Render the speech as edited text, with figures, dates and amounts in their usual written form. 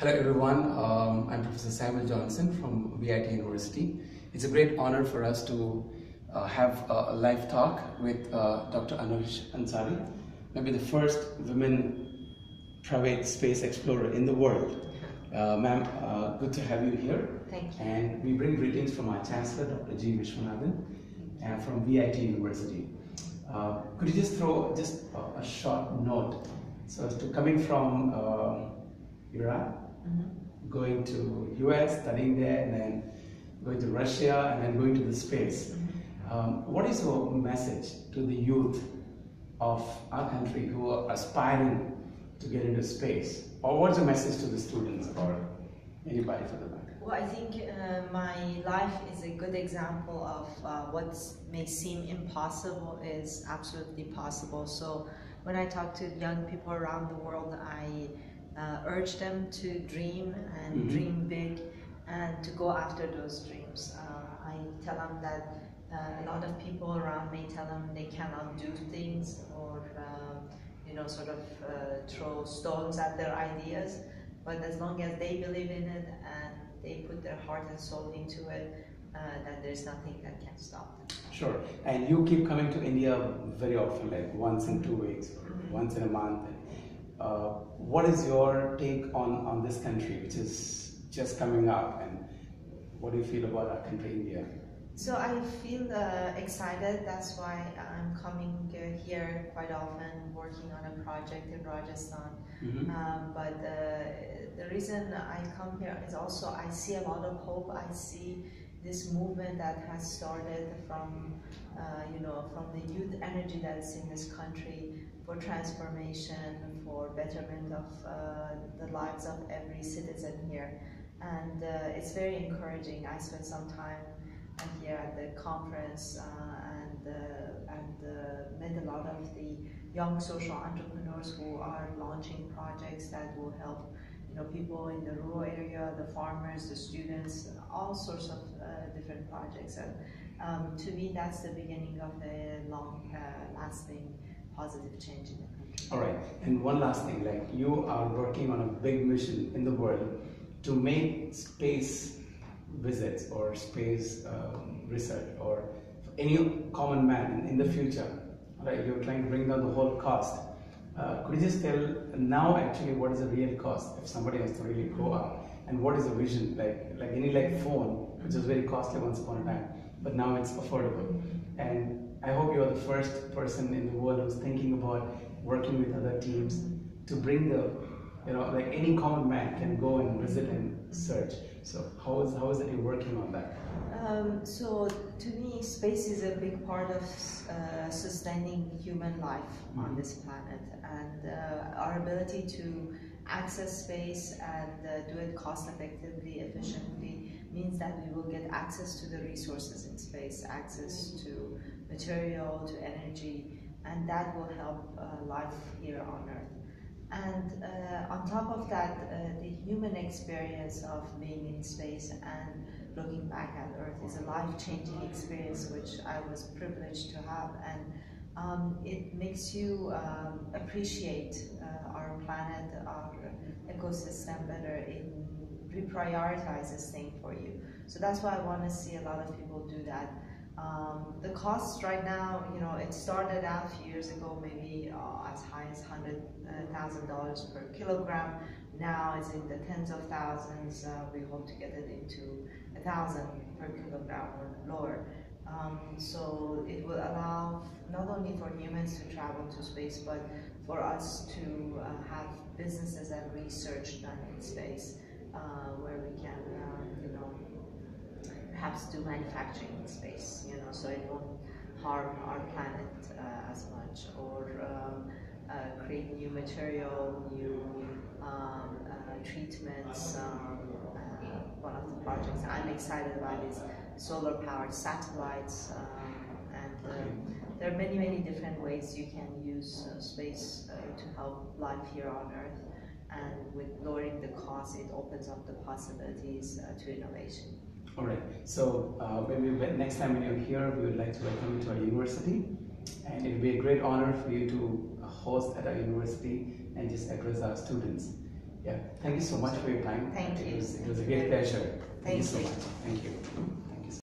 Hello everyone, I'm Professor Samuel Johnson from VIT University. It's a great honor for us to have a live talk with Dr. Anousheh Ansari, maybe the first women private space explorer in the world. Ma'am, good to have you here. Thank you. And we bring greetings from our Chancellor, Dr. G. Vishwanathan, and from VIT University. Could you just throw just a short note? So as to coming from Iran, going to US, studying there, and then going to Russia, and then going to the space. What is your message to the youth of our country who are aspiring to get into space? Or what's your message to the students or anybody for the matter? Well, I think my life is a good example of what may seem impossible is absolutely possible. So when I talk to young people around the world, I urge them to dream and dream big and to go after those dreams. I tell them that a lot of people around me tell them they cannot do things or you know, sort of throw stones at their ideas, but as long as they believe in it and they put their heart and soul into it, then there's nothing that can stop them. Sure. And you keep coming to India very often, like once in 2 weeks or once in a month. What is your take on this country, which is just coming up, and what do you feel about our country, India? So I feel excited. That's why I'm coming here quite often, working on a project in Rajasthan. But the reason I come here is also I see a lot of hope. I see this movement that has started from, you know, from the youth energy that's in this country for transformation, for betterment of the lives of every citizen here. And it's very encouraging. I spent some time here at the conference and met a lot of the young social entrepreneurs who are launching projects that will help, you know, people in the rural area, the farmers, the students, all sorts of different projects. And to me, that's the beginning of a long-lasting positive change in the country. All right, and one last thing, like you are working on a big mission in the world to make space visits or space research or any common man in the future, right? You're trying to bring down the whole cost. Could you just tell now actually what is the real cost if somebody has to really go out, and what is the vision, like any phone, which was very costly once upon a time, but now it's affordable. And I hope you are the first person in the world who's thinking about working with other teams to bring the, you know, like any common man can go and visit and search. So how is it you're working on that? So to me, space is a big part of sustaining human life on this planet, and our ability to access space and do it cost effectively, efficiently, means that we will get access to the resources in space, access to material, to energy, and that will help life here on Earth. And on top of that, the human experience of being in space and looking back at Earth is a life-changing experience, which I was privileged to have. And it makes you appreciate our planet, our ecosystem better. It reprioritizes things for you. So that's why I want to see a lot of people do that. The costs right now, you know, it started out a few years ago, maybe as high as $100,000 per kilogram. Now it's in the tens of thousands. We hope to get it into 1,000 per kilogram or lower. So it will allow not only for humans to travel to space, but for us to have businesses and research done in space, where we can, you know, perhaps do manufacturing in space, you know, so it won't harm our planet as much, or create new material, new treatments. One of the projects I'm excited about is solar-powered satellites, and there are many, many different ways you can use space to help life here on Earth, and with lowering the cost, it opens up the possibilities to innovation. All right, so maybe next time when you're here, we would like to welcome you to our university, and it would be a great honor for you to host at our university and just address our students. Yeah, thank you so much for your time. Thank you. It was a great pleasure. Thank you so much. Thank you.